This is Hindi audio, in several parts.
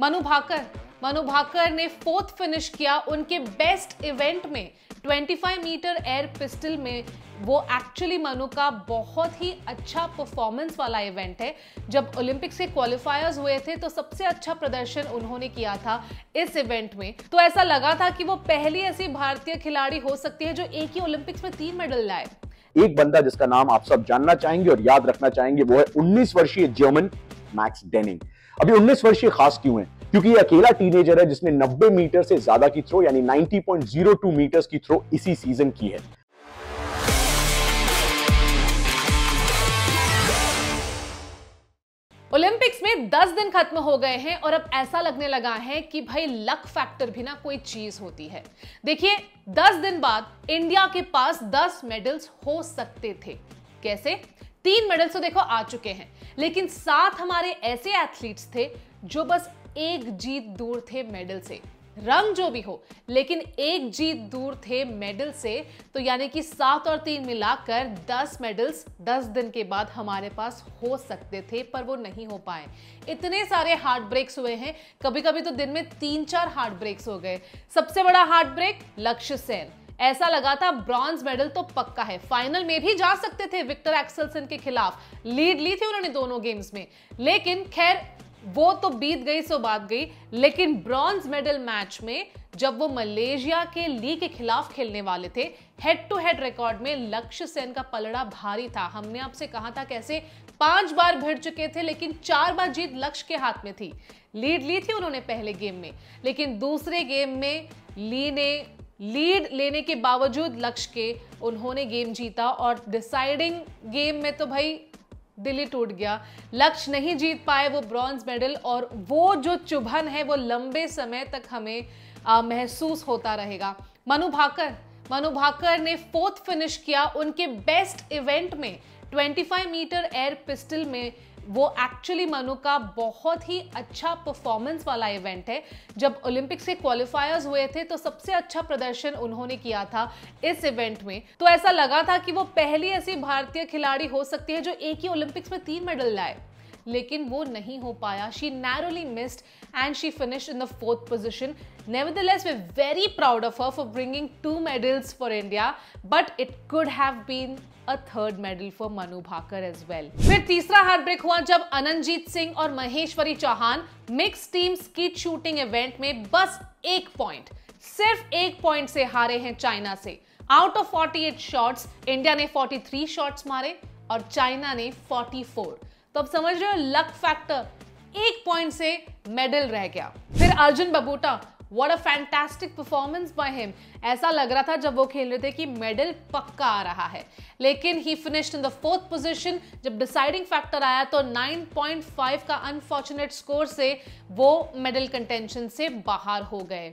मनु भाकर ने फोर्थ फिनिश किया उनके बेस्ट इवेंट में 25 मीटर एयर पिस्टल में। वो एक्चुअली मनु का बहुत ही अच्छा परफॉर्मेंस वाला इवेंट है। जब ओलंपिक से क्वालिफायर्स हुए थे तो सबसे अच्छा प्रदर्शन उन्होंने किया था इस इवेंट में। तो ऐसा लगा था कि वो पहली ऐसी भारतीय खिलाड़ी हो सकती है जो एक ही ओलंपिक्स में 3 मेडल लाए। एक बंदा जिसका नाम आप सब जानना चाहेंगे और याद रखना चाहेंगे वो है 19 वर्षीय जर्मन मैक्स डेनिंग। अभी 19 वर्षीय खास क्यों है? क्योंकि ये अकेला टीनेजर है जिसने 90 मीटर से ज्यादा की थ्रो यानी 90.02 मीटर्स की थ्रो इसी सीजन की है। ओलंपिक्स में 10 दिन खत्म हो गए हैं और अब ऐसा लगने लगा है कि भाई लक फैक्टर भी ना कोई चीज होती है। देखिए 10 दिन बाद इंडिया के पास 10 मेडल्स हो सकते थे। कैसे? 3 मेडल्स तो देखो आ चुके हैं, लेकिन 7 हमारे ऐसे एथलीट्स थे जो बस एक जीत दूर थे मेडल से। रंग जो भी हो, लेकिन एक जीत दूर थे मेडल से। तो यानी कि 7 और 3 मिलाकर 10 मेडल्स 10 दिन के बाद हमारे पास हो सकते थे, पर वो नहीं हो पाए। इतने सारे हार्ट ब्रेक्स हुए हैं, कभी कभी तो दिन में 3-4 हार्ट ब्रेक्स हो गए। सबसे बड़ा हार्ट ब्रेक लक्ष्य सेन। ऐसा लगा था ब्रॉन्ज मेडल तो पक्का है, फाइनल में भी जा सकते थे विक्टर एक्सेलसन के खिलाफ, लीड ली थी उन्होंने दोनों गेम्स में, लेकिन खैर वो तो बीत गई सो बात गई। लेकिन ब्रॉन्ज मेडल मैच में जब वो मलेशिया के ली के खिलाफ खेलने वाले थे, हेड टू हेड रिकॉर्ड में लक्ष्य सेन का पलड़ा भारी था। हमने आपसे कहा था कैसे 5 बार भिड़ चुके थे, लेकिन 4 बार जीत लक्ष्य के हाथ में थी। लीड ली थी उन्होंने पहले गेम में, लेकिन दूसरे गेम में ली ने लीड लेने के बावजूद लक्ष्य के उन्होंने गेम जीता और डिसाइडिंग गेम में तो भाई दिल ही टूट गया। लक्ष्य नहीं जीत पाए वो ब्रॉन्ज मेडल, और वो जो चुभन है वो लंबे समय तक हमें महसूस होता रहेगा। मनु भाकर ने फोर्थ फिनिश किया उनके बेस्ट इवेंट में 25 मीटर एयर पिस्टल में। वो एक्चुअली मनु का बहुत ही अच्छा परफॉर्मेंस वाला इवेंट है। जब ओलंपिक से क्वालिफायर्स हुए थे तो सबसे अच्छा प्रदर्शन उन्होंने किया था इस इवेंट में। तो ऐसा लगा था कि वो पहली ऐसी भारतीय खिलाड़ी हो सकती है जो एक ही ओलंपिक्स में 3 मेडल लाए, लेकिन वो नहीं हो पाया। She narrowly missed and she finished in the 4th position. Nevertheless, we're very proud of her for bringing 2 medals for India, but it could have been a 3rd medal for Manu Bhaker as well. फिर तीसरा हार्ट ब्रेक हुआ जब अनंतजीत सिंह और Maheshwari Chauhan mix team skeet shooting event में बस 1 पॉइंट, सिर्फ 1 पॉइंट से हारे हैं चाइना से। आउट ऑफ 48 शॉट्स इंडिया ने 43 शॉट्स मारे और चाइना ने 44। तो अब समझ रहे हो लक फैक्टर, 1 पॉइंट से मेडल रह गया। फिर Arjun Babuta, what a fantastic performance by him. ऐसा लग रहा था जब वो खेल रहे थे कि मेडल पक्का आ रहा है, लेकिन he finished in the 4th position। जब डिसाइडिंग फैक्टर आया तो 9.5 का अनफॉर्चुनेट स्कोर से वो मेडल कंटेंशन से बाहर हो गए।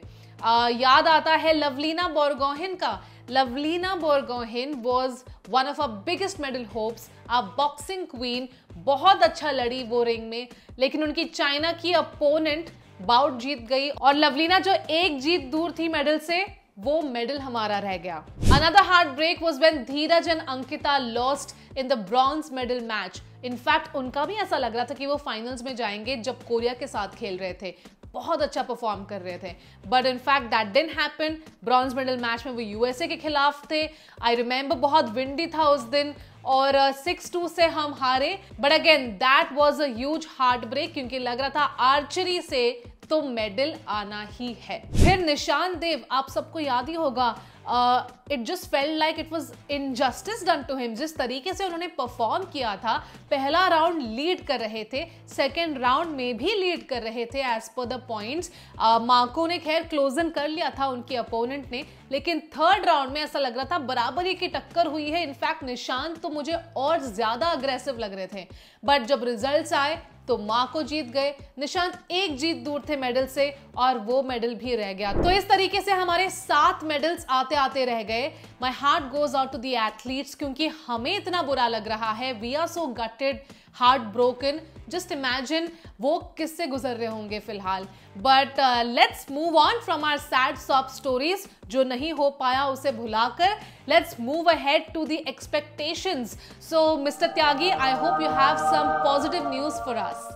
याद आता है लवलीना बोर्गोहेन का। Lovlina Borgohain was one of our biggest medal hopes, a boxing queen. बहुत अच्छा लड़ी वो रिंग में, लेकिन उनकी चाइना की अपोनेंट बाउट जीत गई और लवलीना जो एक जीत दूर थी मेडल से, वो मेडल हमारा रह गया। Another heart break was when Dheeraj and Ankita lost in the bronze medal match. In fact उनका भी ऐसा लग रहा था कि वो फाइनल्स में जाएंगे जब कोरिया के साथ खेल रहे थे, बहुत अच्छा परफॉर्म कर रहे थे, but in fact that didn't happen. Bronze medal match में वो यूएसए के खिलाफ थे। आई रिमेंबर बहुत विंडी था उस दिन और 6-2 से हम हारे, but again that was a huge heart break क्योंकि लग रहा था आर्चरी से तो मेडल आना ही है। फिर निशांत देव, आप सबको याद ही होगा, it just felt like it was injustice done to him. जिस तरीके से उन्होंने परफॉर्म किया था, पहला राउंड लीड कर रहे थे, सेकेंड राउंड में भी लीड कर रहे थे as per the points. Marco ने खैर क्लोजन कर लिया था उनके अपोनेंट ने, लेकिन थर्ड राउंड में ऐसा लग रहा था बराबरी की टक्कर हुई है। इनफैक्ट निशांत तो मुझे और ज़्यादा अग्रेसिव लग रहे थे, बट जब रिजल्ट आए तो मार्को जीत गए। निशांत एक जीत दूर थे मेडल से और वो मेडल भी रह गया। तो इस तरीके से हमारे 7 मेडल्स आते आते रह गए। My heart goes out to the athletes, क्योंकि हमें इतना बुरा लग रहा है। We are so gutted, heart broken. Just imagine वो किससे गुजर रहे होंगे फिलहाल। But let's move on from our sad sob stories. जो नहीं हो पाया उसे भुलाकर let's move ahead to the expectations. So mister Tyagi, I hope you have some positive news for us.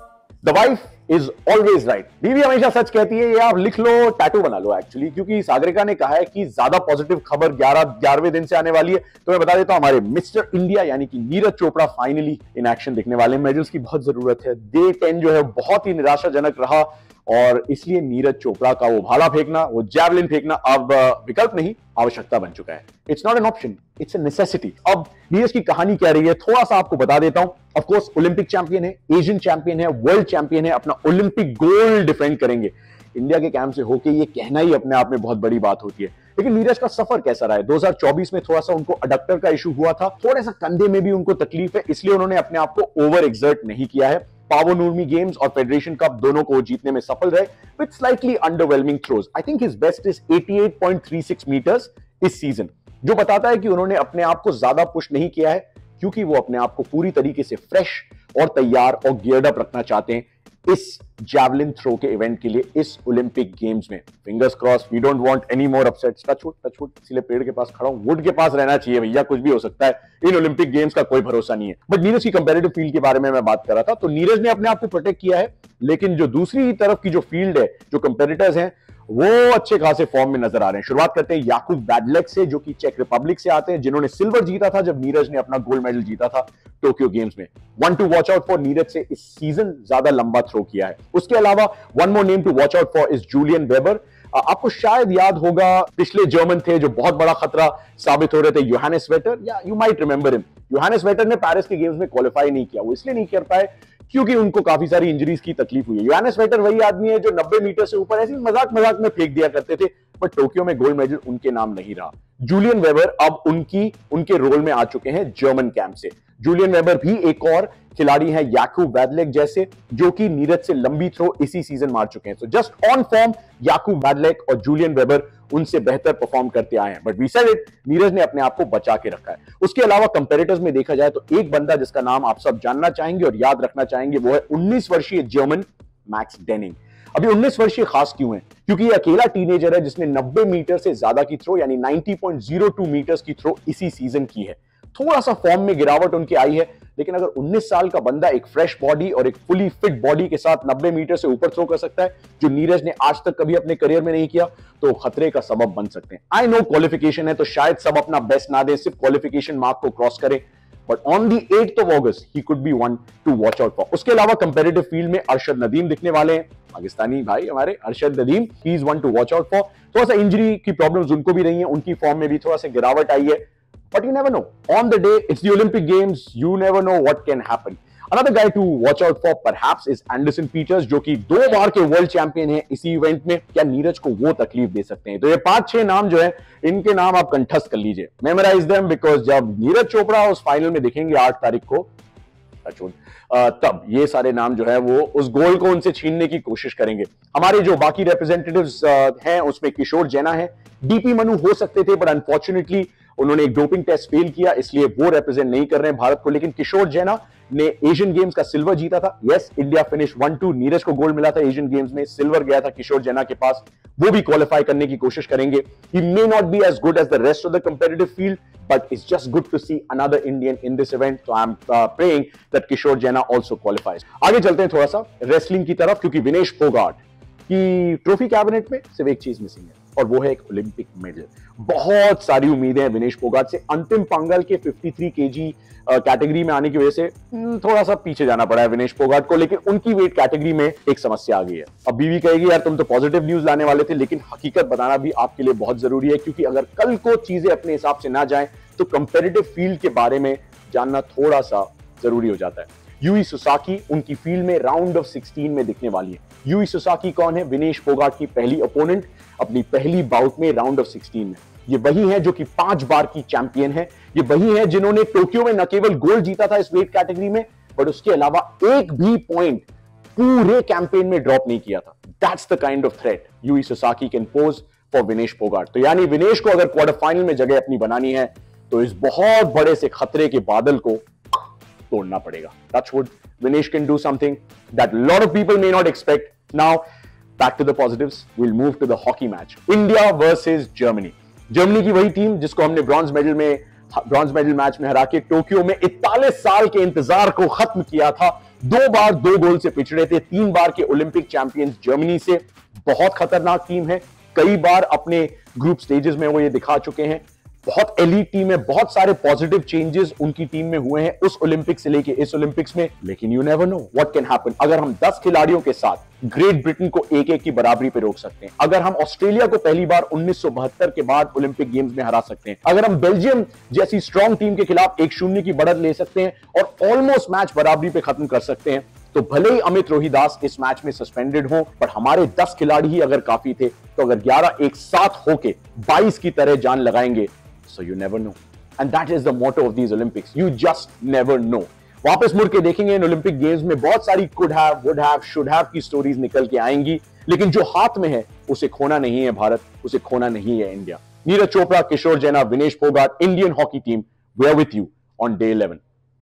The wife is always right, बीवी हमेशा सच कहती है, ये आप लिख लो, टैटू बना लो एक्चुअली, क्योंकि सागरिका ने कहा है कि ज्यादा पॉजिटिव खबर 11वें दिन से आने वाली है। तो मैं बता देता हूं हमारे मिस्टर इंडिया यानी कि Neeraj Chopra finally in action दिखने वाले हैं। मेडल्स की बहुत जरूरत है। Day 10 जो है बहुत ही निराशाजनक रहा और इसलिए नीरज चोपड़ा का वो भाला फेंकना, वो जैवलिन फेंकना अब विकल्प नहीं आवश्यकता बन चुका है। It's not an option, it's a necessity. अब नीरज की कहानी क्या रही है थोड़ा सा आपको बता देता हूं। ऑफ कोर्स ओलंपिक चैंपियन है, एशियन चैंपियन है, वर्ल्ड चैंपियन है, अपना ओलंपिक गोल्ड डिफेंड करेंगे। इंडिया के कैंप से होके ये कहना ही अपने आप में बहुत बड़ी बात होती है। लेकिन नीरज का सफर कैसा रहा है? 2024 में थोड़ा सा उनको अडक्टर का इशू हुआ था, थोड़ा सा कंधे में भी उनको तकलीफ है, इसलिए उन्होंने अपने आप को ओवर एक्सर्ट नहीं किया है। पावो नूरमी गेम्स और फेडरेशन कप दोनों को जीतने में सफल रहे with slightly underwhelming throws. I think his best is 88.36 meters इस सीजन, जो बताता है कि उन्होंने अपने आप को ज्यादा पुश नहीं किया है क्योंकि वो अपने आप को पूरी तरीके से फ्रेश और तैयार और गियर्ड अप रखना चाहते हैं इस जैवलिन थ्रो के इवेंट के लिए, इस ओलंपिक गेम्स में। Fingers cross, we don't want any more upsets. Touch wood, इसलिए पेड़ के पास खड़ा हूं, वुड के पास रहना चाहिए भैया, कुछ भी हो सकता है, इन ओलंपिक गेम्स का कोई भरोसा नहीं है। बट नीरज की कंपैरेटिव फील्ड के बारे में मैं बात कर रहा था, तो नीरज ने अपने आप को प्रोटेक्ट किया है, लेकिन जो दूसरी तरफ की जो फील्ड है, जो कंपेटिटर्स हैं, वो अच्छे खासे फॉर्म में नजर आ रहे हैं। शुरुआत करते हैं याकूब वैडलेच से, जो कि चेक रिपब्लिक से आते हैं, जिन्होंने सिल्वर जीता था जब नीरज ने अपना गोल्ड मेडल जीता था टोक्यो गेम्स में। One to watch out for Neeraj से इस सीजन, ज्यादा लंबा थ्रो किया है। उसके अलावा one more name to watch out for is Julian Weber. आपको शायद याद होगा पिछले जर्मन थे जो बहुत बड़ा खतरा साबित हो रहे थे, जोहानेस वेटर, या you might remember him. Johannes Vetter ने पेरिस के गेम्स में क्वालिफाई नहीं किया, वो इसलिए नहीं कर पाए क्योंकि उनको काफी सारी इंजरीज की तकलीफ हुई है। जोहानेस वेटर वही आदमी है जो 90 मीटर से ऊपर ऐसे मजाक में फेंक दिया करते थे, बट टोक्यो में गोल्ड मेडल उनके नाम नहीं रहा। जूलियन वेबर अब उनके रोल में आ चुके हैं जर्मन कैंप से। जूलियन वेबर भी एक और खिलाड़ी है याकूब वैडलेच जैसे, जो कि नीरज से लंबी थ्रो इसी सीजन मार चुके हैं। So just on form Jakub Vadlejch और जूलियन वेबर उनसे बेहतर परफॉर्म करते आए हैं, but we said it, Neeraj ने अपने आप को बचा के रखा है। उसके अलावा कंपैरेटर्स में देखा जाए तो एक बंदा जिसका नाम आप सब जानना चाहेंगे और याद रखना चाहेंगे, वो है 19 वर्षीय जर्मन मैक्स डेनिंग। अभी 19 वर्षीय खास क्यों है? क्योंकि ये अकेला टीनेजर है जिसने 90 मीटर से ज्यादा की थ्रो यानी 90.02 मीटर्स की थ्रो इसी सीजन की है। थोड़ा सा फॉर्म में गिरावट उनकी आई है, लेकिन अगर 19 साल का बंदा एक फ्रेश बॉडी और एक फुली फिट बॉडी के साथ 90 मीटर से ऊपर थ्रो कर सकता है, जो नीरज ने आज तक कभी अपने करियर में नहीं किया, तो खतरे का सबब बन सकते हैं। आई नो क्वालिफिकेशन है तो शायद सब अपना बेस्ट ना दे, सिर्फ क्वालिफिकेशन मार्क को क्रॉस करें, but on the 8th of August he could be one to watch out for. उसके अलावा कंपेरेटिव फील्ड में अरशद नदीम दिखने वाले हैं, पाकिस्तानी भाई हमारे Arshad Nadeem, he is one to watch out for. थोड़ा सा इंजरी की प्रॉब्लम्स उनको भी रही है, उनकी फॉर्म में भी थोड़ा सा गिरावट आई है, but you never know. On the day, it's the Olympic Games. You never know what can happen. Another guy to watch out for perhaps is Anderson Peters, जो कि 2 बार के वर्ल्ड चैंपियन है इसी इवेंट में। क्या नीरज को वो तकलीफ दे सकते हैं? तो ये 5-6 नाम जो है, इनके नाम आप कंठस्थ कर लीजिए, मेमोराइज देम, बिकॉज जब नीरज चोपड़ा उस फाइनल में दिखेंगे 8 तारीख को, तब ये सारे नाम जो है वो उस गोल को उनसे छीनने की कोशिश करेंगे। हमारे जो बाकी रिप्रेजेंटेटिव्स हैं उसमें किशोर जेना है, डीपी मनु हो सकते थे, बट अनफॉर्चुनेटली उन्होंने एक डोपिंग टेस्ट फेल किया, इसलिए वो रिप्रेजेंट नहीं कर रहे हैं भारत को। लेकिन किशोर जेना ने एशियन गेम्स का सिल्वर जीता था। यस, इंडिया फिनिश 1-2, नीरज को गोल्ड मिला था एशियन गेम्स में, सिल्वर गया था किशोर जेना के पास, वो भी क्वालिफाई करने की कोशिश करेंगे। He may not be as good as the rest of the competitive field, but it's just good to see another Indian in this event, so I'm praying that Kishor Jena also qualifies. आगे चलते हैं थोड़ा सा wrestling की तरफ, क्योंकि विनेश फोगाट की ट्रॉफी कैबिनेट में सिर्फ एक चीज मिसिंग है और वो है एक ओलंपिक मेडल। बहुत सारी उम्मीदें हैं विनेश फोगाट से। अंतिम पांगल के 53 केजी कैटेगरी में आने की वजह से थोड़ा सा पीछे जाना पड़ा है विनेश फोगाट को, लेकिन उनकी वेट कैटेगरी में एक समस्या आ गई है। अब बीवी कहेगी यार तुम तो पॉजिटिव न्यूज लाने वाले थे, लेकिन हकीकत बताना भी आपके लिए बहुत जरूरी है, क्योंकि अगर कल को चीजें अपने हिसाब से ना जाए तो कंपेरेटिव फील्ड के बारे में जानना थोड़ा सा जरूरी हो जाता है। यूई सुसाकी उनकी फील्ड में राउंड ऑफ 16 में दिखने वाली है। यूई सुसाकी कौन है? विनेश फोगाट की पहली ओपोनेंट, अपनी पहली बाउट में राउंड ऑफ 16 में। ये वही है जो कि 5 बार की चैंपियन है, ये वही है जिन्होंने टोक्यो में न केवल गोल्ड जीता था इस वेट कैटेगरी में, बट उसके अलावा एक भी पॉइंट पूरे कैंपेन में ड्रॉप नहीं किया था। That's the kind of threat Yui Susaki can pose for Vinesh Phogat. तो यानी विनेश को अगर क्वार्टर फाइनल में जगह अपनी बनानी है तो इस बहुत बड़े से खतरे के बादल को तोड़ना पड़ेगा। Touch wood, Vinesh can do something that lot of people may not expect. Now back to the positives, we will move to the hockey match, India versus Germany. Germany की वही टीम जिसको हमने ब्रॉन्ज मेडल मैच में हरा के टोक्यो में 41 साल के इंतजार को खत्म किया था, दो बार 2 गोल से पिछड़े थे, 3 बार के ओलंपिक चैंपियंस जर्मनी से। बहुत खतरनाक टीम है, कई बार अपने ग्रुप स्टेजेस में वो ये दिखा चुके हैं। बहुत एलीट टीम है, बहुत सारे पॉजिटिव चेंजेस उनकी टीम में हुए हैं उस ओलंपिक से लेके इस ओलंपिक्स में। लेकिन you never know what can happen. अगर हम 10 खिलाड़ियों के साथ ग्रेट ब्रिटेन को 1-1 की बराबरी पे रोक सकते हैं, अगर हम ऑस्ट्रेलिया को पहली बार 1972 के बाद ओलंपिक गेम्स में हरा सकते हैं, अगर हम बेल्जियम जैसी स्ट्रॉन्ग टीम के खिलाफ 1-0 की बढ़त ले सकते हैं और ऑलमोस्ट मैच बराबरी पे खत्म कर सकते हैं, तो भले ही अमित रोहिदास इस मैच में सस्पेंडेड हो, पर हमारे 10 खिलाड़ी ही अगर काफी थे, तो अगर 11 एक साथ होके 22 की तरह जान लगाएंगे, so you never know, and that is the motto of these Olympics, you just never know। वापस मुड़ के देखेंगे इन ओलंपिक गेम्स में बहुत सारी could have, would have, should have की स्टोरीज निकल के आएंगी, लेकिन जो हाथ में है उसे खोना नहीं है भारत, उसे खोना नहीं है India. Neeraj Chopra, Kishore Jena, Vinesh Phogat, Indian hockey team, we are with you on day 11।